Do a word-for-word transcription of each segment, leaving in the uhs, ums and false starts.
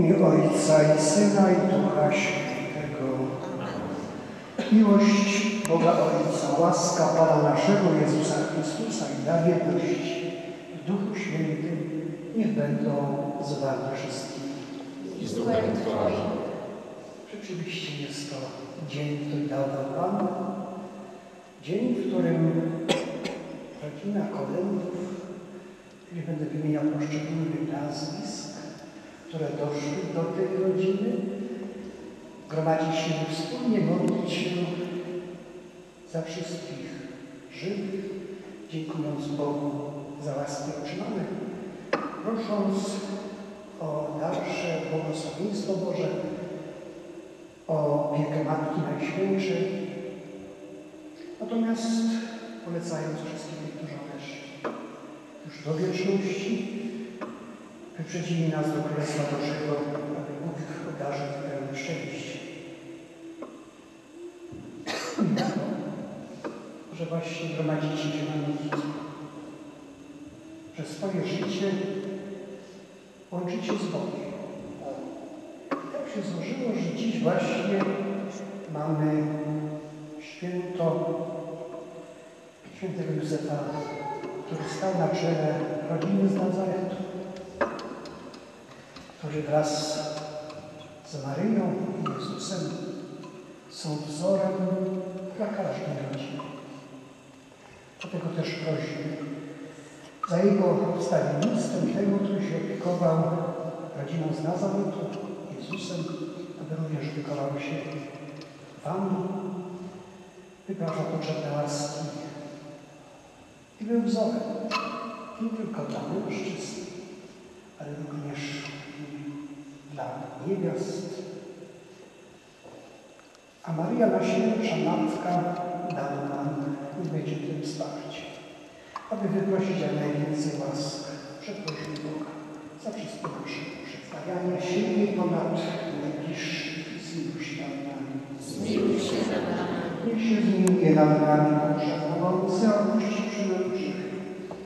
I Ojca, i Syna, i Ducha Świętego. Miłość Boga Ojca, łaska Pana naszego Jezusa Chrystusa i dar jedności w Duchu Świętym niech będą z Wami wszystkimi. I z duchem Twoim. Rzeczywiście jest to dzień, który dał nam Pan. Dzień, w którym rodzina kolędów, nie będę wymieniał poszczególnych nazwisk, które doszły do tej rodziny, gromadzić się wspólnie, modlić się za wszystkich żywych, dziękując Bogu za łaskę otrzymane, prosząc o dalsze błogosławieństwo Boże, o opiekę Matki Najświętszej, natomiast polecając wszystkim, którzy odeszli już do wieczności, wyprzedzili nas do Królestwa Bożego, aby Bóg ich obdarzył pełnym szczęściem. Że właśnie gromadzicie się na nich. Przez swoje życie łączycie z Bogiem. Tak się złożyło, że dziś właśnie mamy święto świętego Józefa, który stał na czele rodziny z Nazaretu, którzy wraz z Maryją i Jezusem są wzorem dla każdej rodziny. Dlatego też prosimy za jego wstawiennictwem tego, który się opiekował rodziną z Nazaretu, Jezusem, aby również opiekował się Wami, wyprawiał potrzebne łaski i był wzorem nie tylko dla mężczyzn, ale również dla niewiast. A Maria Najświętsza Matka dała nam i będzie tym wsparcie, aby wyprosić najwięcej łask. Przeprosił Boga za wszystkie nasze przedstawiania siebie ponad najbliższych i zmiłuj nad nami. Zmiłuj się nad nami. Niech się zmiłuje nad nami Boże Mogący, a opuści przynęczych,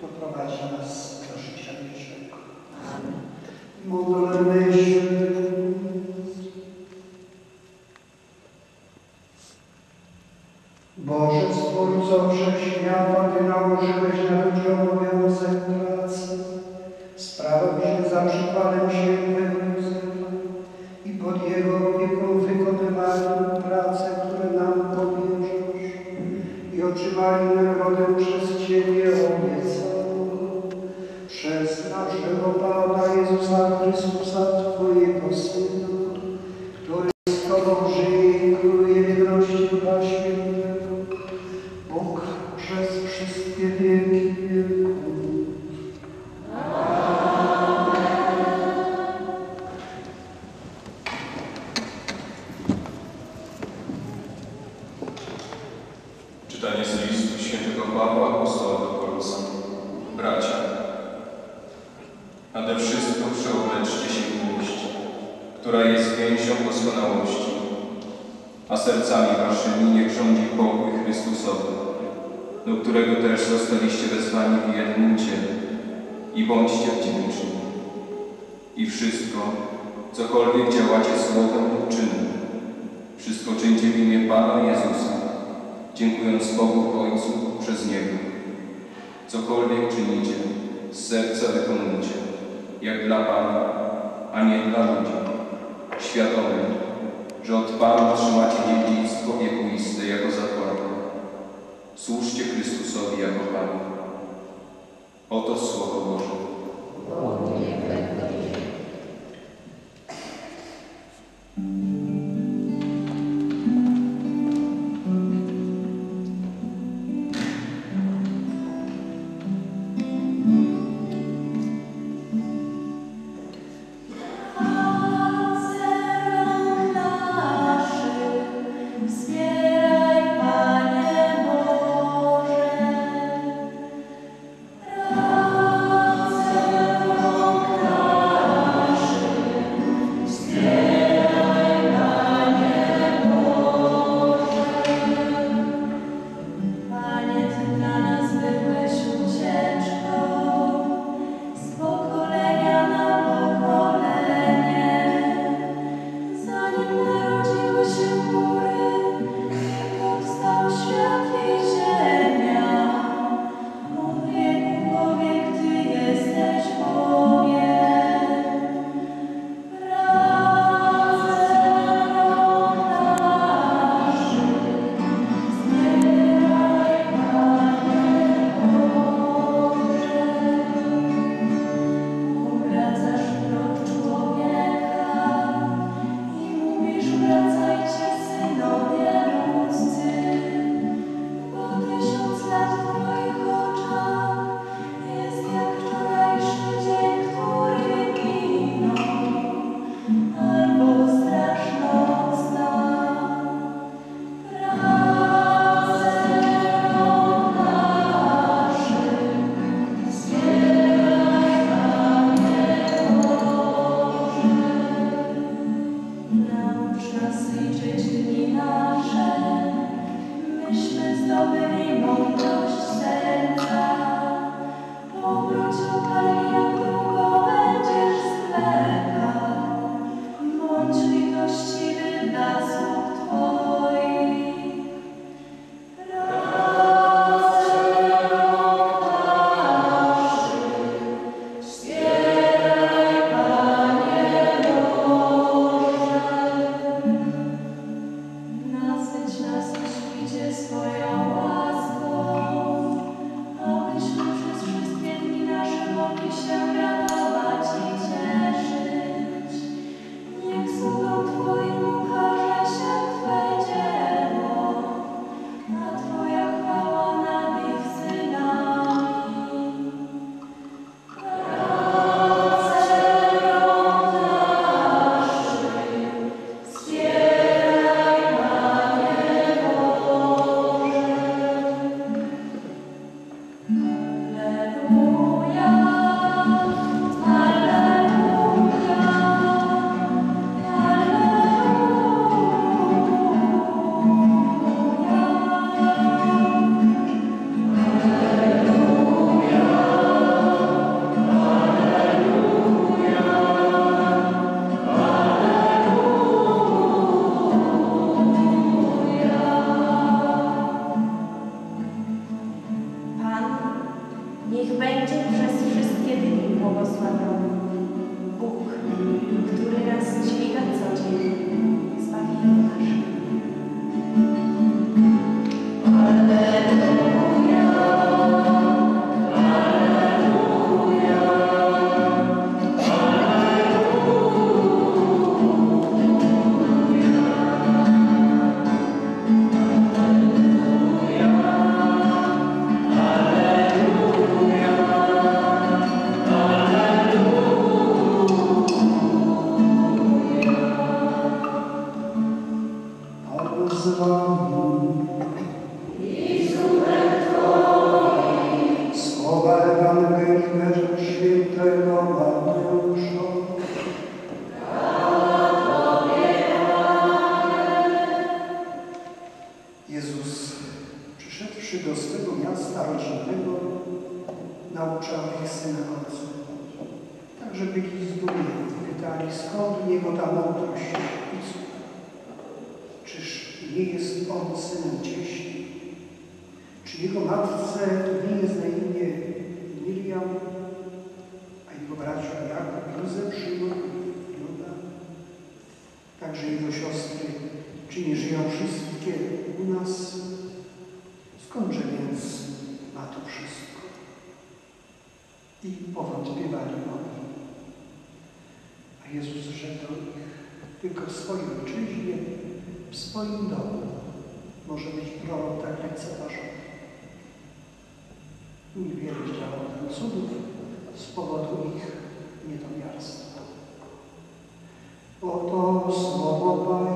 to prowadzi nas do życia wiecznego. Amen. Módlmy się. Boże Stwórco Wszechświata, Ty nałożyłeś na ludzi obowiązek pracy. Sprawą się za przykładem świętego Józefa i pod jego opieką wykonywali pracę, które nam powierzasz i otrzymali nagrodę przez Ciebie obiecaną. Przez naszego Pana Jezusa Chrystusa, Twojego Syna, który z Tobą żyje i króluje w jedności Ducha Świętego, Bóg przez wszystkie wieki wieków. Czytanie z listu świętego Pawła apostoła do Kolosan. Bracia, nade wszystko przeobleczcie się w miłość, która jest więzią doskonałości, a sercami waszymi niech rządzi pokój Chrystusowy, do którego też zostaliście wezwani w jednym ciele, i bądźcie wdzięczni. I wszystko, cokolwiek działacie słowem lub czynem, wszystko czyńcie w imię Pana Jezusa, dziękując Bogu Ojcu przez Niego. Cokolwiek czynicie, z serca wykonujcie, jak dla Pana, a nie dla ludzi. Świadomy, że od Pana trzymacie dziedzictwo wiekuiste jako zapłatę. Służcie Chrystusowi jako Panu. Oto Słowo Boże. męża świętego Mariusza. Jezus, przyszedłszy do swego miasta rodzinnego, nauczał ich synagodze. Także byli zdumieni, pytali, skąd niego ta mądrość i cud? Czyż nie jest on synem cieśli? Czy jego matce nie jest na imię Miriam, a jego bracia Jakub, Józef, Szymon i Juda? Także jego siostry, czy nie żyją wszystkie u nas? Skądże więc ma to wszystko? I powątpiewali oni. A Jezus rzekł do nich, tylko w swojej ojczyźnie, w swoim domu może być prorok tak lekceważony. Niewiele działo tam cudów z powodu ich niedowiarstwa. Oto słowo Pana.